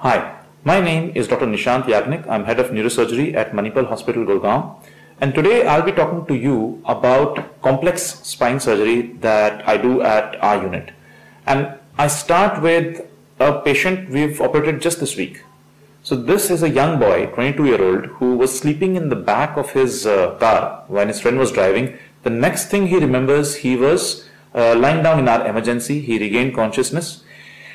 Hi, my name is Dr. Nishant Yagnik. I'm head of neurosurgery at Manipal Hospital Gurugram, and today I'll be talking to you about complex spine surgery that I do at our unit. And I start with a patient we've operated just this week. So this is a young boy, 22-year-old, who was sleeping in the back of his car when his friend was driving. The next thing he remembers, he was lying down in our emergency. He regained consciousness.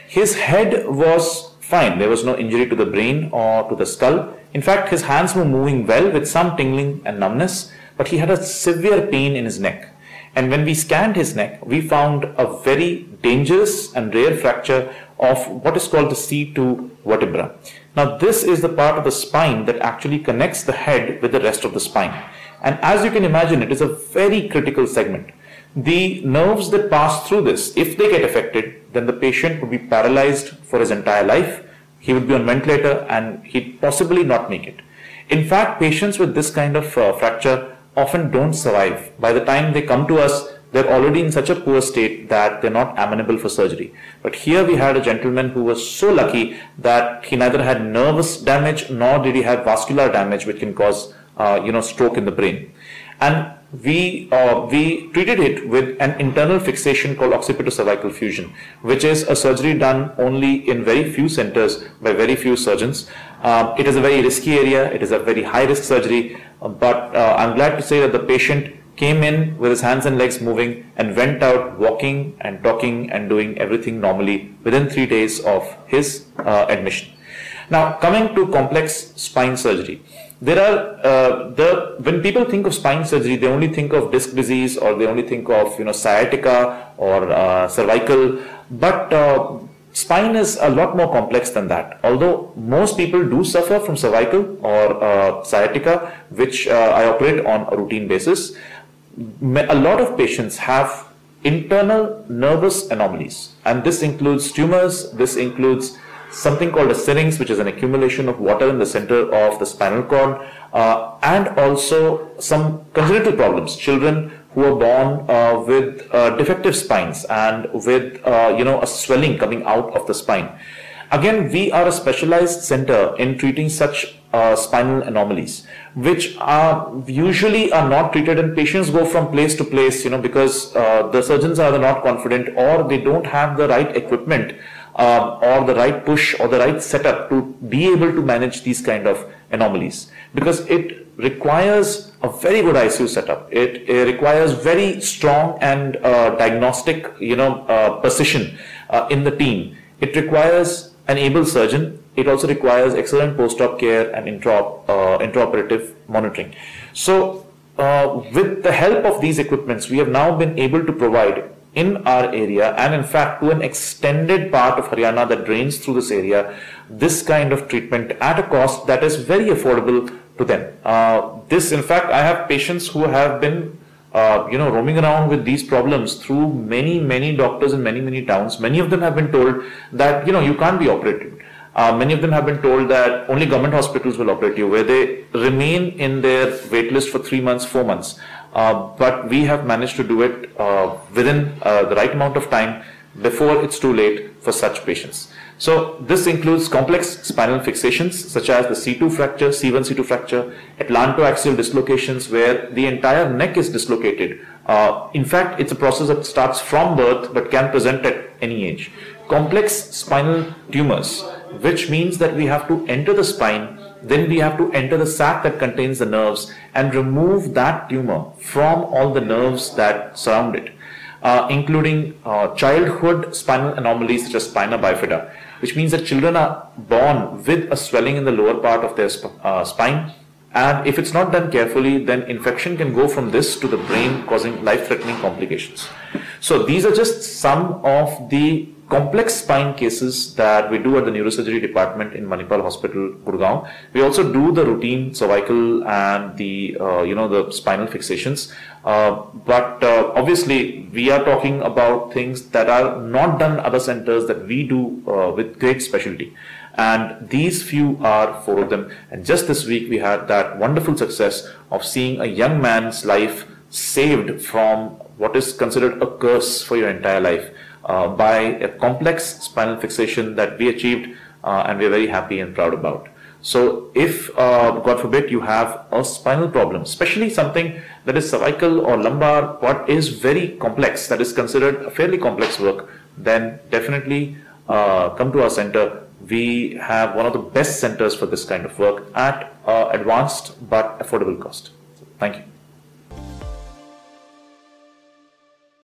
His head was fine. There was no injury to the brain or to the skull. In fact, his hands were moving well with some tingling and numbness, but he had a severe pain in his neck. And when we scanned his neck, we found a very dangerous and rare fracture of what is called the C2 vertebra. Now, this is the part of the spine that actually connects the head with the rest of the spine. And as you can imagine, it is a very critical segment. The nerves that pass through this, if they get affected, then the patient would be paralyzed for his entire life. He would be on ventilator and he'd possibly not make it. In fact, patients with this kind of fracture often don't survive. By the time they come to us, they're already in such a poor state that they're not amenable for surgery. But here we had a gentleman who was so lucky that he neither had nervous damage nor did he have vascular damage, which can cause stroke in the brain. And we treated it with an internal fixation called occipitocervical fusion, which is a surgery done only in very few centers by very few surgeons. It is a very risky area. It is a very high-risk surgery. But I'm glad to say that the patient came in with his hands and legs moving and went out walking and talking and doing everything normally within 3 days of his admission. Now, coming to complex spine surgery. When people think of spine surgery, they only think of disc disease, or they only think of sciatica or cervical, but spine is a lot more complex than that. Although most people do suffer from cervical or sciatica, which I operate on a routine basis, a lot of patients have internal nervous anomalies, and this includes tumors, this includes something called a syrinx, which is an accumulation of water in the center of the spinal cord, and also some congenital problems. Children who are born with defective spines and with a swelling coming out of the spine. Again, we are a specialized center in treating such spinal anomalies, which usually are not treated, and patients go from place to place, because the surgeons are not confident, or they don't have the right equipment or the right push or the right setup to be able to manage these kind of anomalies, because it requires a very good ICU setup. It requires very strong and diagnostic, precision in the team. It requires an able surgeon. It also requires excellent post-op care and intraoperative monitoring. So, with the help of these equipments, we have now been able to provide in our area, and in fact to an extended part of Haryana that drains through this area, this kind of treatment at a cost that is very affordable to them. In fact, I have patients who have been roaming around with these problems through many doctors in many towns. Many of them have been told that you can't be operated. Many of them have been told that only government hospitals will operate you, where they remain in their wait list for 3 months, 4 months. But we have managed to do it within the right amount of time before it's too late for such patients. So this includes complex spinal fixations such as the C2 fracture, C1, C2 fracture, atlanto-axial dislocations where the entire neck is dislocated. In fact, it's a process that starts from birth but can present at any age. Complex spinal tumors, which means that we have to enter the spine, then we have to enter the sac that contains the nerves and remove that tumor from all the nerves that surround it, including childhood spinal anomalies such as spina bifida, which means that children are born with a swelling in the lower part of their spine, and if it's not done carefully, then infection can go from this to the brain, causing life-threatening complications. So these are just some of the complex spine cases that we do at the neurosurgery department in Manipal Hospital, Gurugram. We also do the routine cervical and the the spinal fixations, but obviously we are talking about things that are not done in other centers that we do with great specialty. And these few are 4 of them. And just this week we had that wonderful success of seeing a young man's life saved from what is considered a curse for your entire life by a complex spinal fixation that we achieved and we're very happy and proud about. So if, God forbid, you have a spinal problem, especially something that is cervical or lumbar, what is very complex, that is considered a fairly complex work, then definitely come to our center. We have one of the best centers for this kind of work at advanced but affordable cost. So, thank you.